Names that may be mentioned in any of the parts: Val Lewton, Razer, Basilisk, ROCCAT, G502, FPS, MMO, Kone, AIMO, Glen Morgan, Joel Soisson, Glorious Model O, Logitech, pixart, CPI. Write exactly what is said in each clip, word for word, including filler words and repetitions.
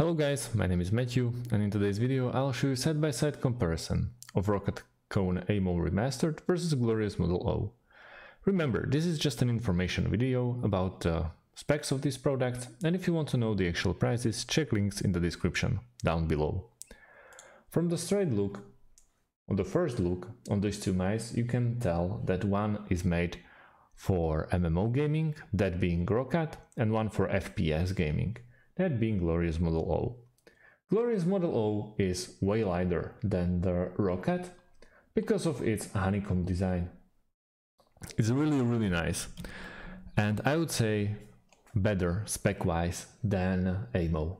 Hello guys, my name is Matthew, and in today's video I'll show you side-by-side comparison of ROCCAT Kone A I M O Remastered versus Glorious Model O. Remember, this is just an information video about the uh, specs of this product, and if you want to know the actual prices, check links in the description down below. From the straight look, on the first look on these two mice, you can tell that one is made for M M O gaming, that being ROCCAT, and one for F P S gaming, that being Glorious Model O. Glorious Model O is way lighter than the ROCCAT because of its honeycomb design. It's really, really nice, and I would say better spec-wise than A I M O.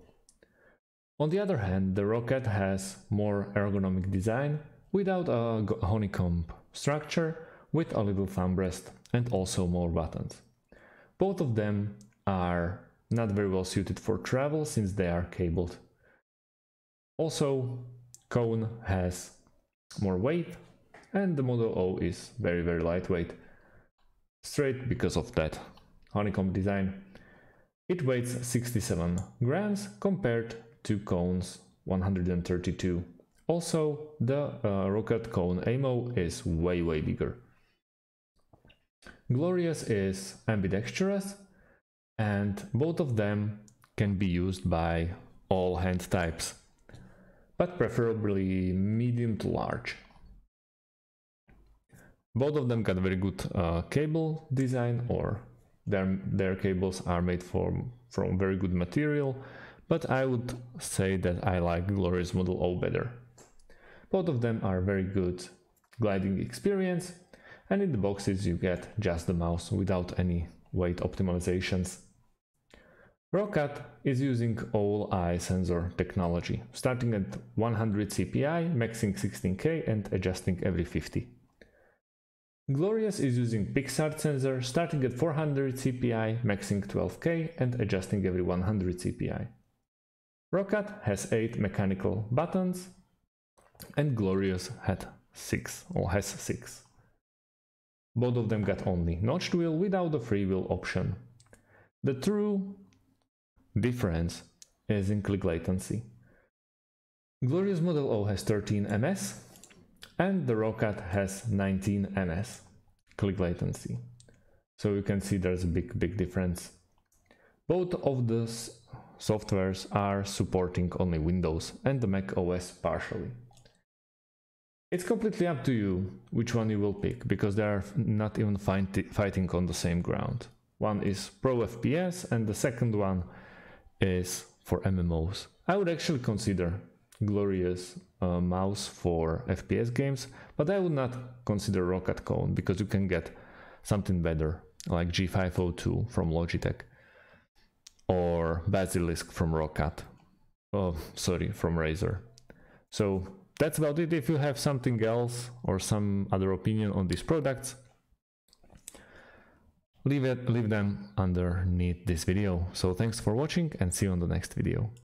On the other hand, the ROCCAT has more ergonomic design without a honeycomb structure, with a little thumb rest and also more buttons. Both of them are not very well suited for travel since they are cabled. Also, Kone has more weight and the Model O is very, very lightweight. Straight because of that honeycomb design. It weighs sixty-seven grams compared to Kone's one hundred thirty-two. Also, the uh, ROCCAT Kone A I M O is way, way bigger. Glorious is ambidextrous, and both of them can be used by all hand types, but preferably medium to large. Both of them got very good uh, cable design, or their, their cables are made from, from very good material, but I would say that I like Glorious Model O better. Both of them are very good gliding experience, and in the boxes you get just the mouse without any weight optimizations. ROCCAT is using all-eye sensor technology, starting at one hundred C P I, maxing sixteen K and adjusting every fifty. Glorious is using pixart sensor, starting at four hundred C P I, maxing twelve K and adjusting every one hundred C P I. ROCCAT has eight mechanical buttons, and Glorious had six, or has six. Both of them got only notched wheel without the free wheel option. The true difference is in click latency. Glorious Model O has thirteen milliseconds and the ROCCAT has nineteen milliseconds click latency. So you can see there's a big, big difference. Both of the softwares are supporting only Windows and the Mac O S partially. It's completely up to you which one you will pick, because they are not even fight fighting on the same ground. One is pro F P S and the second one is for M M Os. I would actually consider Glorious uh, mouse for F P S games, but I would not consider ROCCAT Kone, because you can get something better, like G five oh two from Logitech or Basilisk from ROCCAT. Oh, sorry, from Razer. So that's about it. If you have something else or some other opinion on these products, leave it, leave them underneath this video. So thanks for watching and see you on the next video.